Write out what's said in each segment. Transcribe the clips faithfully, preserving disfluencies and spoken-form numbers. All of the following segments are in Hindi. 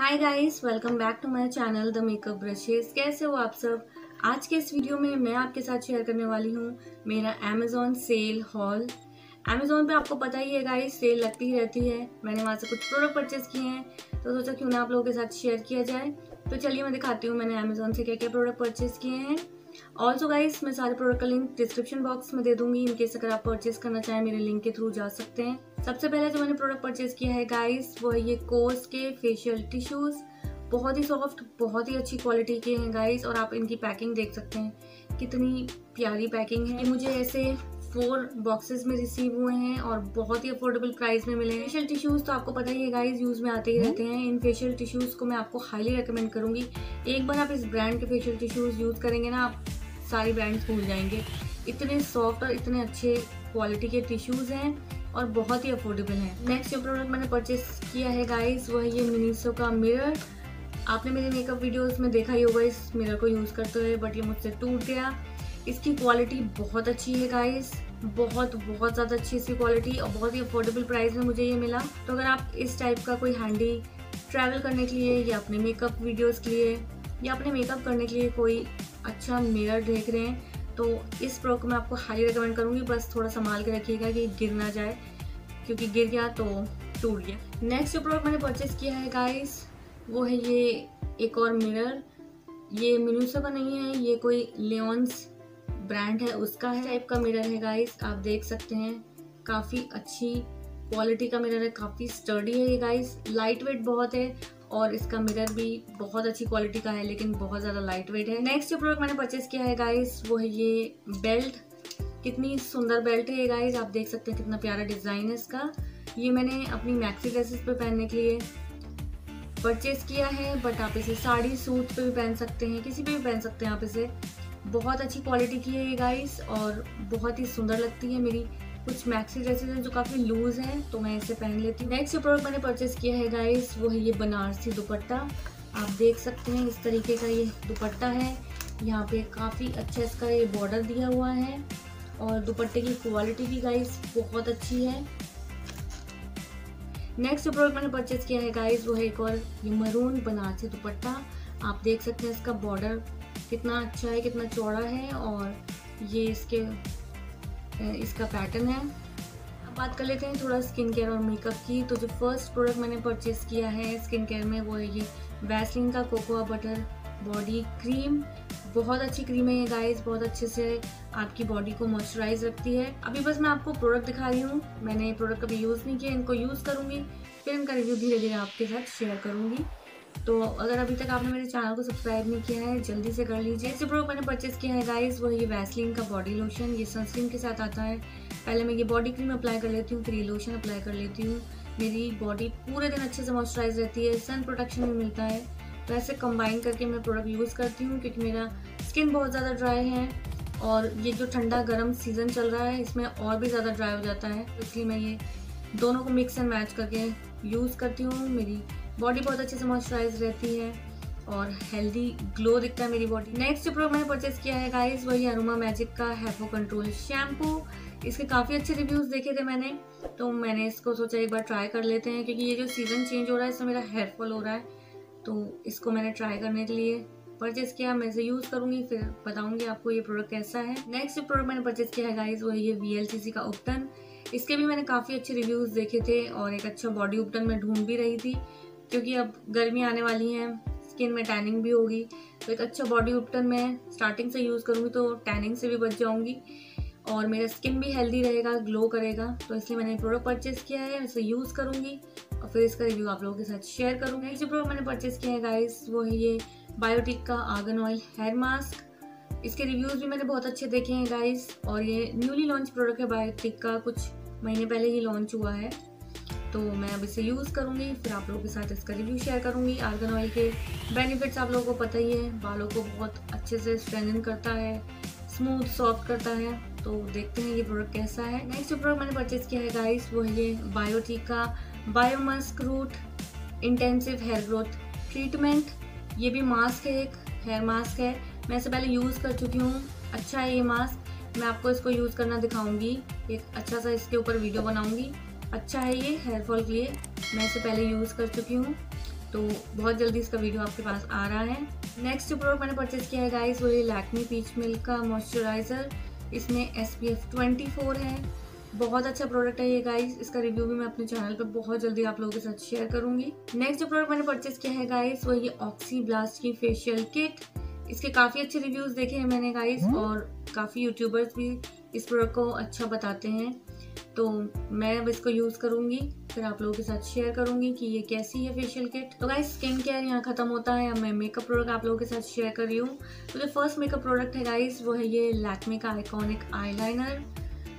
Hi guys, welcome back to my channel the makeup brushes. कैसे हो आप सब? आज के इस वीडियो में मैं आपके साथ शेयर करने वाली हूँ मेरा अमेज़ॉन सेल हॉल। अमेज़ॉन पे आपको पता ही है गाइस, सेल लगती ही रहती है। मैंने वहाँ से कुछ प्रोडक्ट परचेज किए हैं तो सोचा क्यों ना आप लोगों के साथ शेयर किया जाए। तो चलिए मैं दिखाती हूँ मैंने अमेज़ॉन से क्या क्या प्रोडक्ट परचेज किए हैं। ऑल्सो गाइस, मैं सारे प्रोडक्ट का लिंक डिस्क्रिप्शन बॉक्स में दे दूंगी, इनकेस अगर आप परचेज करना चाहें मेरे लिंक के थ्रू जा सकते हैं। सबसे पहले जो मैंने प्रोडक्ट परचेज किया है गाइस वो है ये कोज़ के फेशियल टिश्यूज़। बहुत ही सॉफ्ट, बहुत ही अच्छी क्वालिटी के हैं गाइस, और आप इनकी पैकिंग देख सकते हैं कितनी प्यारी पैकिंग है। ये मुझे ऐसे फोर बॉक्सेस में रिसीव हुए हैं और बहुत ही अफोर्डेबल प्राइस में मिले हैं। फेशियल टिश्यूज़ तो आपको पता ही है गाइस, यूज़ में आते ही रहते हैं। इन फेशियल टिश्यूज़ को मैं आपको हाईली रेकमेंड करूँगी। एक बार आप इस ब्रांड के फेशियल टिश्यूज़ यूज़ करेंगे ना, आप सारी ब्रांड्स भूल जाएंगे। इतने सॉफ्ट और इतने अच्छे क्वालिटी के टिश्यूज़ हैं और बहुत ही अफोर्डेबल हैं। नेक्स्ट जो प्रोडक्ट मैंने परचेज किया है गाइस वह ये मिनीसो का मिरर। आपने मेरे मेकअप वीडियोस में देखा ही होगा इस मिरर को यूज़ करते हुए, बट ये मुझसे टूट गया। इसकी क्वालिटी बहुत अच्छी है गाइस, बहुत बहुत ज़्यादा अच्छी इसकी क्वालिटी और बहुत ही अफोर्डेबल प्राइस में मुझे ये मिला। तो अगर आप इस टाइप का कोई हैंडी ट्रैवल करने के लिए या अपने मेकअप वीडियोज़ के लिए या अपने मेकअप करने के लिए कोई अच्छा मिरर देख रहे हैं तो इस प्रोडक्ट मैं आपको हाईली रिकमेंड करूँगी। बस थोड़ा संभाल के रखिएगा कि गिर ना जाए, क्योंकि गिर गया तो टूट गया। नेक्स्ट जो प्रोडक्ट मैंने परचेज़ किया है गाइस वो है ये एक और मिरर। ये मिनिसो का नहीं है, ये कोई लियोन्स ब्रांड है उसका है। टाइप का मिरर है गाइस, आप देख सकते हैं काफ़ी अच्छी क्वालिटी का मिरर है, काफ़ी स्टर्डी है ये गाइस। लाइट वेट बहुत है और इसका मिरर भी बहुत अच्छी क्वालिटी का है, लेकिन बहुत ज़्यादा लाइट वेट है। नेक्स्ट जो प्रोडक्ट मैंने परचेज किया है गाइस वो है ये बेल्ट। कितनी सुंदर बेल्ट है ये गाइस, आप देख सकते हैं कितना प्यारा डिज़ाइन है इसका। ये मैंने अपनी मैक्सी ड्रेसेस पे पहनने के लिए परचेज किया है, बट आप इसे साड़ी सूट पे भी पहन सकते हैं, किसी पे भी पहन सकते हैं आप इसे। बहुत अच्छी क्वालिटी की है ये गाइस और बहुत ही सुंदर लगती है। मेरी कुछ मैक्सी ड्रेसेस हैं जो काफ़ी लूज़ हैं तो मैं इसे पहन लेती हूँ। नेक्स्ट जो प्रोडक्ट मैंने परचेस किया है गाइस वो है ये बनारसी दुपट्टा। आप देख सकते हैं इस तरीके का ये दुपट्टा है, यहाँ पे काफ़ी अच्छा इसका ये बॉर्डर दिया हुआ है और दुपट्टे की क्वालिटी भी गाइस बहुत अच्छी है। नेक्स्ट जो प्रोडक्ट मैंने परचेस किया है गाइस वो है एक और ये मरून बनारसी दुपट्टा। आप देख सकते हैं इसका बॉर्डर कितना अच्छा है, कितना चौड़ा है और ये इसके इसका पैटर्न है। अब बात कर लेते हैं थोड़ा स्किन केयर और मेकअप की। तो जो फर्स्ट प्रोडक्ट मैंने परचेज़ किया है स्किन केयर में वो है ये वैसलिन का कोकोआ बटर बॉडी क्रीम। बहुत अच्छी क्रीम है ये गाइस, बहुत अच्छे से आपकी बॉडी को मॉइस्चराइज रखती है। अभी बस मैं आपको प्रोडक्ट दिखा रही हूँ, मैंने प्रोडक्ट कभी यूज़ नहीं किया। इनको यूज़ करूँगी फिर इनका रिव्यू धीरे धीरे आपके साथ शेयर करूँगी। तो अगर अभी तक आपने मेरे चैनल को सब्सक्राइब नहीं किया है जल्दी से कर लीजिए। जो प्रोडक्ट मैंने परचेस किया है गाइस वो ये वैसलीन का बॉडी लोशन। ये सनस्क्रीन के साथ आता है। पहले मैं ये बॉडी क्रीम अप्लाई कर लेती हूँ, फिर ये लोशन अप्लाई कर लेती हूँ। मेरी बॉडी पूरे दिन अच्छे से मॉइस्चराइज रहती है, सन प्रोटेक्शन भी मिलता है। तो ऐसे कंबाइन करके मैं प्रोडक्ट यूज़ करती हूँ, क्योंकि मेरा स्किन बहुत ज़्यादा ड्राई है और ये जो ठंडा गर्म सीज़न चल रहा है इसमें और भी ज़्यादा ड्राई हो जाता है। इसलिए मैं ये दोनों को मिक्स एंड मैच करके यूज़ करती हूँ। मेरी बॉडी बहुत अच्छे से मॉइस्चराइज रहती है और हेल्दी ग्लो दिखता है मेरी बॉडी। नेक्स्ट जो प्रोडक्ट मैंने परचेज़ किया है गाइस वही अरोमा मैजिक का हैपो कंट्रोल शैम्पू। इसके काफ़ी अच्छे रिव्यूज़ देखे थे मैंने, तो मैंने इसको सोचा एक बार ट्राई कर लेते हैं, क्योंकि ये जो सीज़न चेंज हो रहा है इसमें मेरा हेयर फॉल हो रहा है। तो इसको मैंने ट्राई करने के लिए परचेज़ किया। मैं इसे यूज़ करूँगी फिर बताऊँगी आपको ये प्रोडक्ट कैसा है। नेक्स्ट जो प्रोडक्ट मैंने परचेज़ किया है गाइस वही ये वी एल सी सी का उपटन। इसके भी मैंने काफ़ी अच्छे रिव्यूज़ देखे थे और एक अच्छा बॉडी उपटन मैं ढूंढ भी रही थी, क्योंकि अब गर्मी आने वाली है, स्किन में टैनिंग भी होगी। तो एक अच्छा बॉडी उपटन मैं स्टार्टिंग से यूज़ करूँगी तो टैनिंग से भी बच जाऊँगी और मेरा स्किन भी हेल्दी रहेगा, ग्लो करेगा। तो इसलिए मैंने प्रोडक्ट परचेज़ किया है, इसे यूज़ करूँगी और फिर इसका रिव्यू आप लोगों के साथ शेयर करूँगी। नेक्स्ट जो प्रोडक्ट मैंने परचेज़ किया है गाइस वो है ये बायोटिक का आर्गन ऑयल हेयर मास्क। इसके रिव्यूज़ भी मैंने बहुत अच्छे देखे हैं गाइस और ये न्यूली लॉन्च प्रोडक्ट है बायोटिक का, कुछ महीने पहले ही लॉन्च हुआ है। तो मैं अब इसे यूज़ करूँगी फिर आप लोगों के साथ इसका रिव्यू शेयर करूँगी। आर्गन ऑयल के बेनिफिट्स आप लोगों को पता ही है, बालों को बहुत अच्छे से स्ट्रेंथन करता है, स्मूथ सॉफ्ट करता है। तो देखते हैं ये प्रोडक्ट कैसा है। नेक्स्ट जो प्रोडक्ट मैंने परचेज़ किया है गाइस वो है ये बायोटिक का biomask root intensive hair growth treatment. ये भी मास्क है, एक हेयर मास्क है। मैं इसे पहले यूज़ कर चुकी हूँ, अच्छा है ये मास्क। मैं आपको इसको यूज़ करना दिखाऊँगी, एक अच्छा सा इसके ऊपर वीडियो बनाऊँगी। अच्छा है ये हेयर फॉल के लिए, मैं इसे पहले यूज़ कर चुकी हूँ तो बहुत जल्दी इसका वीडियो आपके पास आ रहा है। नेक्स्ट जो प्रोडक्ट मैंने परचेज़ किया है गाइस वो ये लैक्मे पीच मिल्क का मॉइस्चराइज़र, इसमें एस पी एफ चौबीस है। बहुत अच्छा प्रोडक्ट है ये गाइस, इसका रिव्यू भी मैं अपने चैनल पर बहुत जल्दी आप लोगों के साथ शेयर करूँगी। नेक्स्ट जो प्रोडक्ट मैंने परचेज़ किया है गाइस वो ये ऑक्सीब्लास्ट की फेशियल किट, इसके काफ़ी अच्छे रिव्यूज़ देखे हैं मैंने गाइस और काफ़ी यूट्यूबर्स भी इस प्रोडक्ट को अच्छा बताते हैं, तो मैं अब इसको यूज़ करूँगी, फिर आप लोगों के साथ शेयर करूँगी कि ये कैसी है फेशियल किट। तो गाइस स्किन केयर यहाँ ख़त्म होता है, अब मैं मेकअप प्रोडक्ट आप लोगों के साथ शेयर कर रही हूँ। तो जो फर्स्ट मेकअप प्रोडक्ट है गाइस वो है ये लैक्मे का आइकॉनिक आईलाइनर,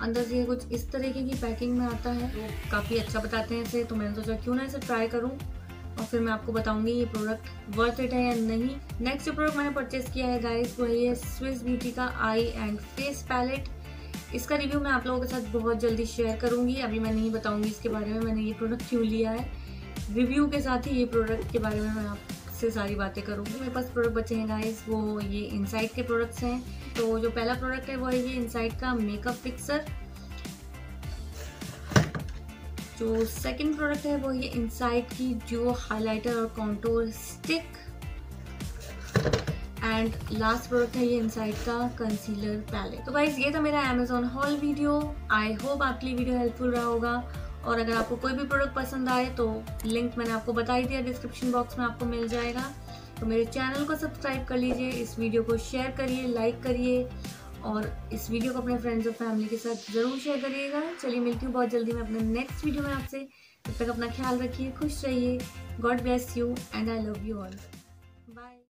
अंदर से कुछ इस तरीके की पैकिंग में आता है, वो तो काफ़ी अच्छा बताते हैं इसे, तो मैंने सोचा क्यों ना इसे ट्राई करूँ और फिर मैं आपको बताऊँगी ये प्रोडक्ट वर्थ इट है या नहीं। नेक्स्ट जो प्रोडक्ट मैंने परचेज़ किया है गाइस वो है ये स्विस ब्यूटी का आई एंड फेस पैलेट, इसका रिव्यू मैं आप लोगों के साथ बहुत जल्दी शेयर करूंगी। अभी मैं नहीं बताऊंगी इसके बारे में मैंने ये प्रोडक्ट क्यों लिया है, रिव्यू के साथ ही ये प्रोडक्ट के बारे में मैं आपसे सारी बातें करूंगी। मेरे पास प्रोडक्ट बचे हैं गाइस वो ये इनसाइड के प्रोडक्ट्स हैं। तो जो पहला प्रोडक्ट है वो है ये इनसाइड का मेकअप फिक्सर, जो सेकेंड प्रोडक्ट है वो ये इनसाइड की जो हाईलाइटर और contour stick, and last product है ये इनसाइड का कंसीलर पैलेट। तो गाइस ये था मेरा Amazon haul video, I hope आपके लिए वीडियो हेल्पफुल रहा होगा। और अगर आपको कोई भी प्रोडक्ट पसंद आए तो लिंक मैंने आपको बता ही दिया, डिस्क्रिप्शन बॉक्स में आपको मिल जाएगा। तो मेरे चैनल को सब्सक्राइब कर लीजिए, इस वीडियो को शेयर करिए, लाइक करिए और इस वीडियो को अपने फ्रेंड्स और फैमिली के साथ ज़रूर शेयर करिएगा। चलिए मिलती हूँ बहुत जल्दी मैं अपने नेक्स्ट वीडियो में आपसे, तब तक अपना ख्याल रखिए, खुश रहिए, God bless you and I love you all.